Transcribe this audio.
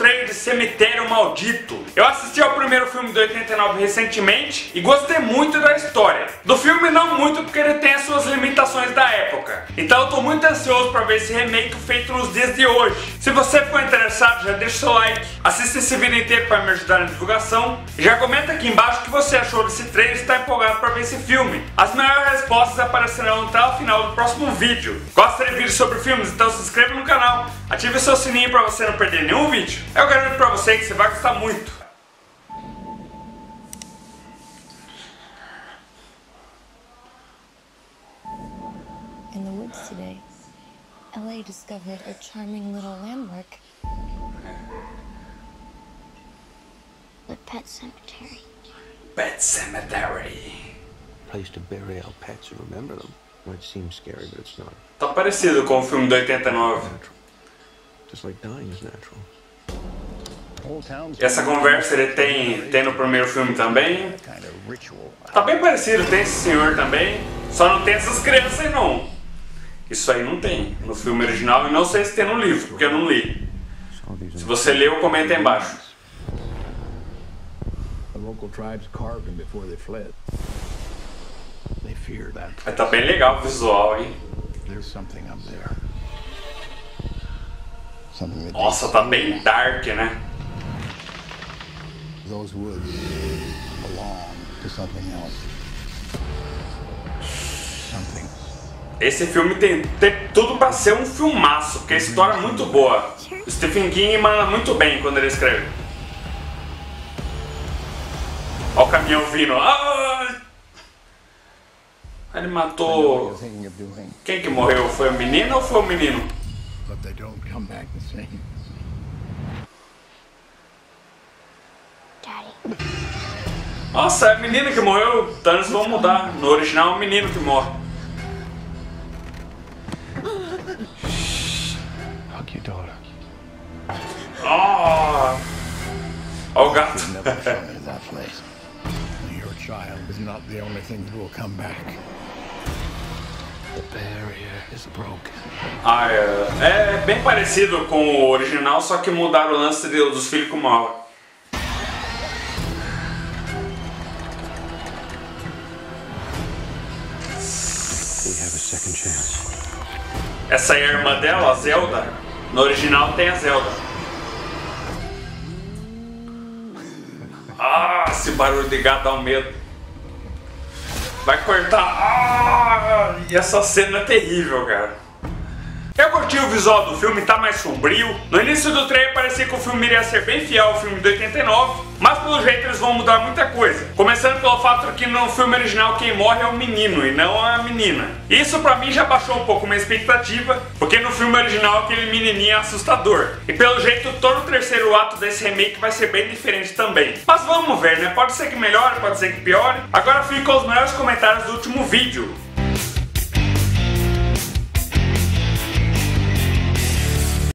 trailer de Cemitério Maldito. Eu assisti ao primeiro filme de 89 recentemente e gostei muito da história. Do filme não muito, porque ele tem as suas limitações da época. Então eu tô muito ansioso pra ver esse remake feito nos dias de hoje. Se você ficou interessado, já deixa o seu like, assista esse vídeo inteiro pra me ajudar na divulgação e já comenta aqui embaixo o que você achou desse trailer e está empolgado pra ver esse filme. As maiores respostas aparecerão até o final do próximo vídeo. Gosta de vídeos sobre filmes? Então se inscreva no canal, ative o seu sininho pra você não perder nenhum vídeo. Eu garanto pra você que você vai gostar muito. In the woods today, LA discovered a charming little landmark. The Pet Sematary. Pet Sematary. Place to bury our pets and remember them. It seems scary, but it's not. Tá parecido com o filme de 89. Essa conversa ele tem no primeiro filme também. Tá bem parecido, tem esse senhor também. Só não tem essas crianças aí não. Isso aí não tem no filme original e não sei se tem no livro, porque eu não li. Se você leu, comenta aí embaixo. Mas tá bem legal o visual, hein? Nossa, tá bem dark, né? Esse filme tem tudo pra ser um filmaço, porque a história é muito boa. O Stephen King manda muito bem quando ele escreve. Ó o caminhão vindo. Ah! Ele matou... Quem que morreu? Foi a menina ou foi o menino? Nossa, é a menina que morreu. Então eles vão mudar. No original é o menino que morre. Oh! Ó o gato. Child is not the only thing that will come back. The barrier is broken. É bem parecido com o original, só que mudaram o lance dos filhos com o mal. Essa é a irmã dela, a Zelda. No original tem a Zelda. Ah, esse barulho de gato dá um medo. Vai cortar. Ah, e essa cena é terrível, cara. Eu curti o visual do filme, tá mais sombrio. No início do trailer parecia que o filme iria ser bem fiel ao filme de 89, mas pelo jeito eles vão mudar muita coisa. Começando pelo fato que no filme original quem morre é o menino e não a menina. Isso pra mim já baixou um pouco minha expectativa, porque no filme original aquele menininho é assustador. E pelo jeito todo o terceiro ato desse remake vai ser bem diferente também. Mas vamos ver, né? Pode ser que melhore, pode ser que piore. Agora fica os melhores comentários do último vídeo.